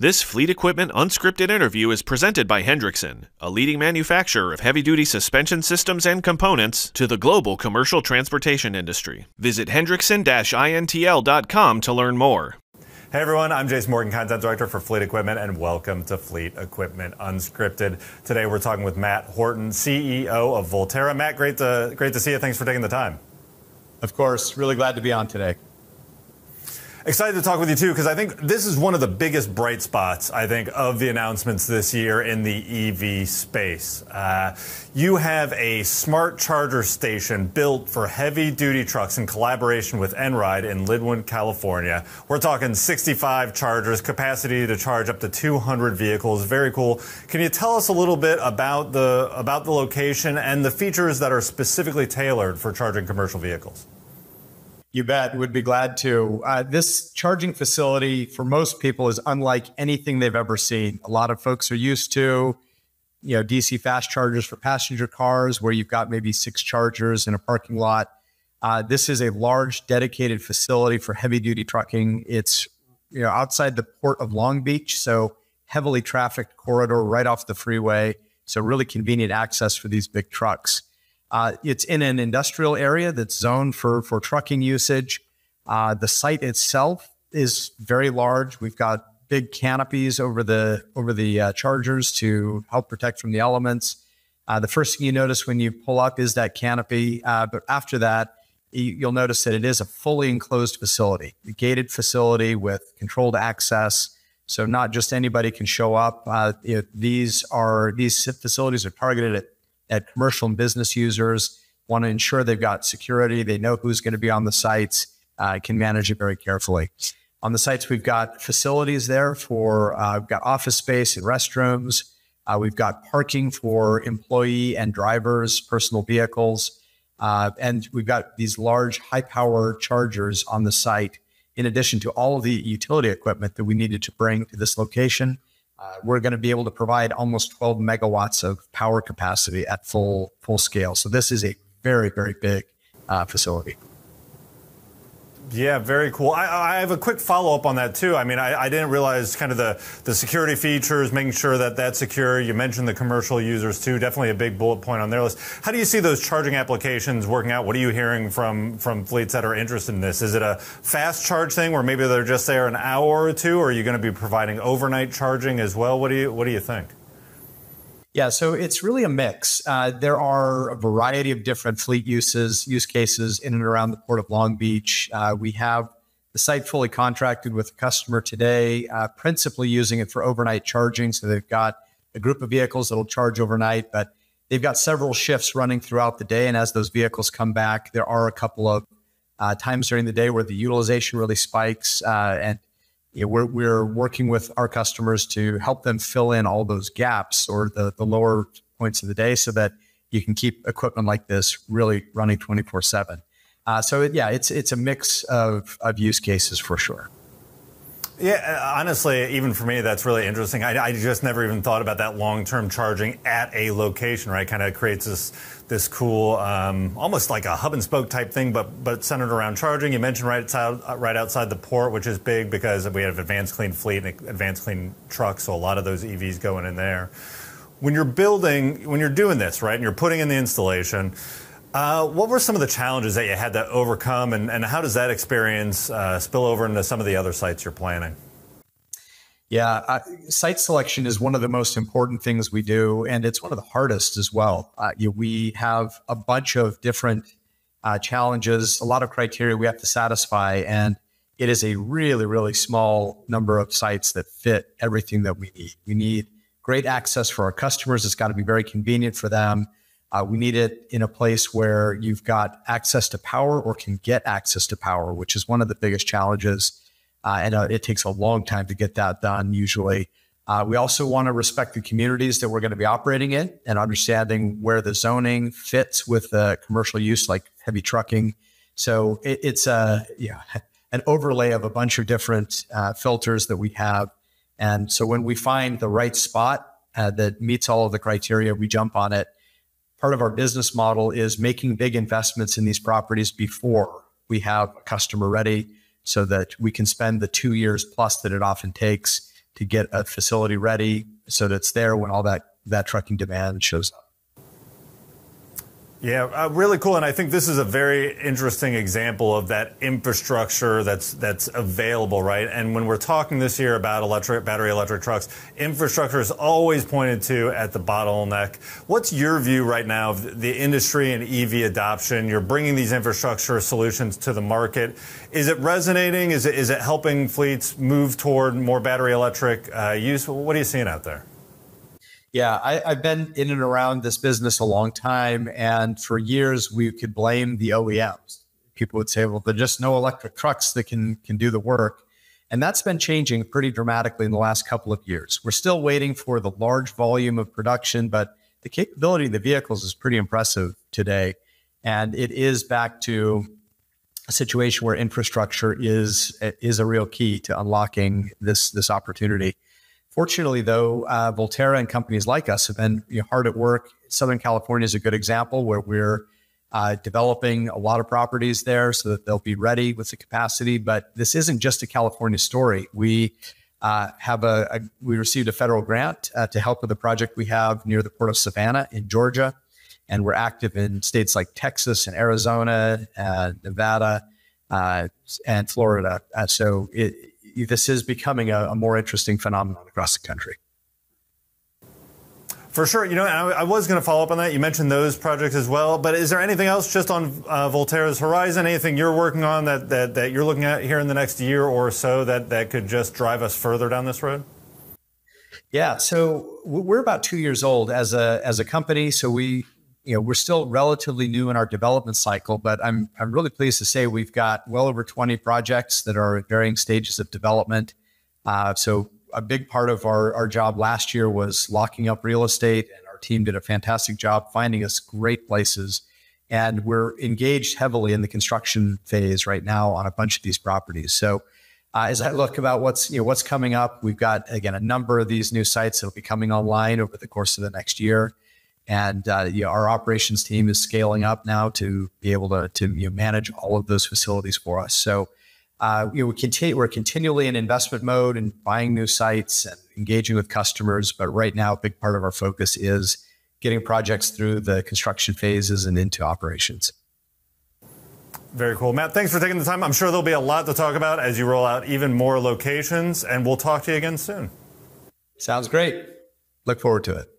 This Fleet Equipment unscripted interview is presented by Hendrickson, a leading manufacturer of heavy-duty suspension systems and components to the global commercial transportation industry. Visit hendrickson-intl.com to learn more. Hey everyone, I'm Jason Morgan, Content Director for Fleet Equipment, and welcome to Fleet Equipment Unscripted. Today we're talking with Matt Horton, CEO of Voltera. Matt, great to see you. Thanks for taking the time. Of course, really glad to be on today. Excited to talk with you too, because I think this is one of the biggest bright spots, I think, of the announcements this year in the EV space. You have a smart charger station built for heavy-duty trucks in collaboration with Einride in Lynwood, California. We're talking 65 chargers, capacity to charge up to 200 vehicles. Very cool. Can you tell us a little bit about the location and the features that are specifically tailored for charging commercial vehicles? You bet. Would be glad to. This charging facility for most people is unlike anything they've ever seen. A lot of folks are used to, you know, DC fast chargers for passenger cars where you've got maybe 6 chargers in a parking lot. This is a large dedicated facility for heavy duty trucking. It's, you know, outside the Port of Long Beach, so heavily trafficked corridor right off the freeway. So really convenient access for these big trucks. It's in an industrial area that's zoned for trucking usage. The site itself is very large. We've got big canopies over the chargers to help protect from the elements. The first thing you notice when you pull up is that canopy, but after that, you'll notice that it is a fully enclosed facility, a gated facility with controlled access. So not just anybody can show up. These facilities are targeted at commercial and business users, want to ensure they've got security, they know who's going to be on the sites, can manage it very carefully. On the sites, we've got facilities there for, we've got office space and restrooms. We've got parking for employee and drivers, personal vehicles. And we've got these large high power chargers on the site, in addition to all of the utility equipment that we needed to bring to this location. We're going to be able to provide almost 12 megawatts of power capacity at full scale. So this is a very, very big facility. Yeah, very cool. I have a quick follow-up on that too. I mean, I didn't realize kind of the security features, making sure that that's secure. You mentioned the commercial users too. Definitely a big bullet point on their list. How do you see those charging applications working out? What are you hearing from fleets that are interested in this? Is it a fast charge thing where maybe they're just there an hour or two, or are you going to be providing overnight charging as well? What do you think? Yeah, so it's really a mix. There are a variety of different fleet use cases in and around the Port of Long Beach. We have the site fully contracted with a customer today, principally using it for overnight charging. So they've got a group of vehicles that'll charge overnight, but they've got several shifts running throughout the day. And as those vehicles come back, there are a couple of times during the day where the utilization really spikes. And you know, we're working with our customers to help them fill in all those gaps or the lower points of the day so that you can keep equipment like this really running 24/7. So yeah, it's a mix of use cases for sure. Yeah, honestly, even for me, that's really interesting. I just never even thought about that long-term charging at a location, right? Kind of creates this cool, almost like a hub-and-spoke type thing, but centered around charging. You mentioned right outside the port, which is big because we have Advanced Clean Fleet and Advanced Clean Trucks, so a lot of those EVs going in there. When you're doing this, right, and you're putting in the installation, what were some of the challenges that you had to overcome, and how does that experience spill over into some of the other sites you're planning? Yeah, site selection is one of the most important things we do, and it's one of the hardest as well. We have a bunch of different challenges, a lot of criteria we have to satisfy, and it is a really, really small number of sites that fit everything that we need. We need great access for our customers. It's got to be very convenient for them. We need it in a place where you've got access to power or can get access to power, which is one of the biggest challenges. And it takes a long time to get that done usually. We also want to respect the communities that we're going to be operating in and understanding where the zoning fits with commercial use like heavy trucking. So it's an overlay of a bunch of different filters that we have. And so when we find the right spot that meets all of the criteria, we jump on it. Part of our business model is making big investments in these properties before we have a customer ready so that we can spend the 2 years plus that it often takes to get a facility ready so that it's there when all that trucking demand shows up. Yeah, really cool. And I think this is a very interesting example of that infrastructure that's available, right? And when we're talking this year about battery electric trucks, infrastructure is always pointed to at the bottleneck. What's your view right now of the industry and EV adoption? You're bringing these infrastructure solutions to the market. Is it resonating? Is it helping fleets move toward more battery electric use? What are you seeing out there? Yeah, I've been in and around this business a long time, and for years we could blame the OEMs. People would say, well, there's just no electric trucks that can do the work. And that's been changing pretty dramatically in the last couple of years. We're still waiting for the large volume of production, but the capability of the vehicles is pretty impressive today. And it is back to a situation where infrastructure is a real key to unlocking this opportunity. Fortunately, though, Voltera and companies like us have been hard at work. Southern California is a good example where we're developing a lot of properties there so that they'll be ready with the capacity. But this isn't just a California story. We received a federal grant to help with the project we have near the Port of Savannah in Georgia. And we're active in states like Texas and Arizona, Nevada, and Florida. This is becoming a more interesting phenomenon across the country. For sure. I was going to follow up on that. You mentioned those projects as well, but is there anything else just on Voltera's horizon, anything you're working on that you're looking at here in the next year or so that could just drive us further down this road? Yeah. So we're about 2 years old as a company. So we're still relatively new in our development cycle, but I'm really pleased to say we've got well over 20 projects that are at varying stages of development. So a big part of our job last year was locking up real estate, and our team did a fantastic job finding us great places. And we're engaged heavily in the construction phase right now on a bunch of these properties. So as I look about what's coming up, we've got, again, a number of these new sites that'll be coming online over the course of the next year. And our operations team is scaling up now to be able to manage all of those facilities for us. So we're continually in investment mode and buying new sites and engaging with customers. But right now, a big part of our focus is getting projects through the construction phases and into operations. Very cool. Matt, thanks for taking the time. I'm sure there'll be a lot to talk about as you roll out even more locations. And we'll talk to you again soon. Sounds great. Look forward to it.